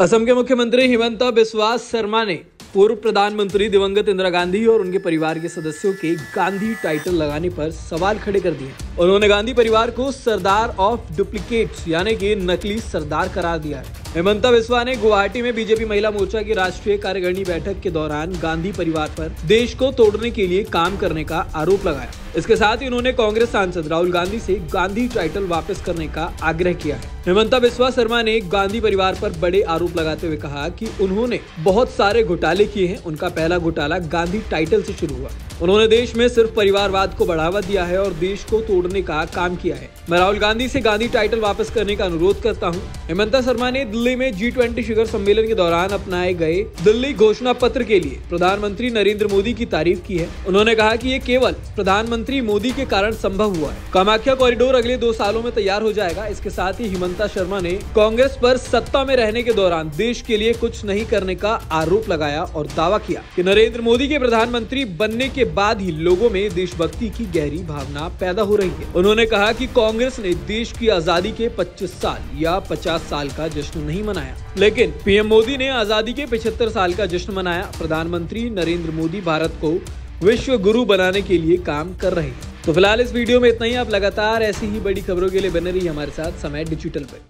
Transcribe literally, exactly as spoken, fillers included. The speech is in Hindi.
असम के मुख्यमंत्री हिमंता बिस्वा शर्मा ने पूर्व प्रधानमंत्री दिवंगत इंदिरा गांधी और उनके परिवार के सदस्यों के गांधी टाइटल लगाने पर सवाल खड़े कर दिए। उन्होंने गांधी परिवार को सरदार ऑफ डुप्लीकेट्स यानी कि नकली सरदार करार दिया है। हिमंता बिस्वा ने गुवाहाटी में बीजेपी महिला मोर्चा की राष्ट्रीय कार्यकारिणी बैठक के दौरान गांधी परिवार पर देश को तोड़ने के लिए काम करने का आरोप लगाया। इसके साथ ही उन्होंने कांग्रेस सांसद राहुल गांधी से गांधी टाइटल वापस करने का आग्रह किया है। हिमंता बिस्वा शर्मा ने गांधी परिवार पर बड़े आरोप लगाते हुए कहा कि उन्होंने बहुत सारे घोटाले किए हैं। उनका पहला घोटाला गांधी टाइटल से शुरू हुआ। उन्होंने देश में सिर्फ परिवारवाद को बढ़ावा दिया है और देश को तोड़ने का काम किया है। मैं राहुल गांधी से गांधी टाइटल वापस करने का अनुरोध करता हूं। हिमंता शर्मा ने दिल्ली में जी ट्वेंटी शिखर सम्मेलन के दौरान अपनाए गए दिल्ली घोषणा पत्र के लिए प्रधानमंत्री नरेंद्र मोदी की तारीफ की है। उन्होंने कहा कि ये केवल प्रधानमंत्री मोदी के कारण संभव हुआ है। कामाख्या कॉरिडोर अगले दो सालों में तैयार हो जाएगा। इसके साथ ही हिमंता शर्मा ने कांग्रेस पर सत्ता में रहने के दौरान देश के लिए कुछ नहीं करने का आरोप लगाया और दावा किया कि नरेंद्र मोदी के प्रधानमंत्री बनने के बाद ही लोगों में देशभक्ति की गहरी भावना पैदा हो रही है। उन्होंने कहा कि कांग्रेस ने देश की आजादी के पच्चीस साल या पचास साल का जश्न नहीं मनाया, लेकिन पीएम मोदी ने आजादी के पचहत्तर साल का जश्न मनाया। प्रधानमंत्री नरेंद्र मोदी भारत को विश्व गुरु बनाने के लिए काम कर रहे हैं। तो फिलहाल इस वीडियो में इतना ही। आप लगातार ऐसी ही बड़ी खबरों के लिए बने रहिए हमारे साथ समय डिजिटल पर।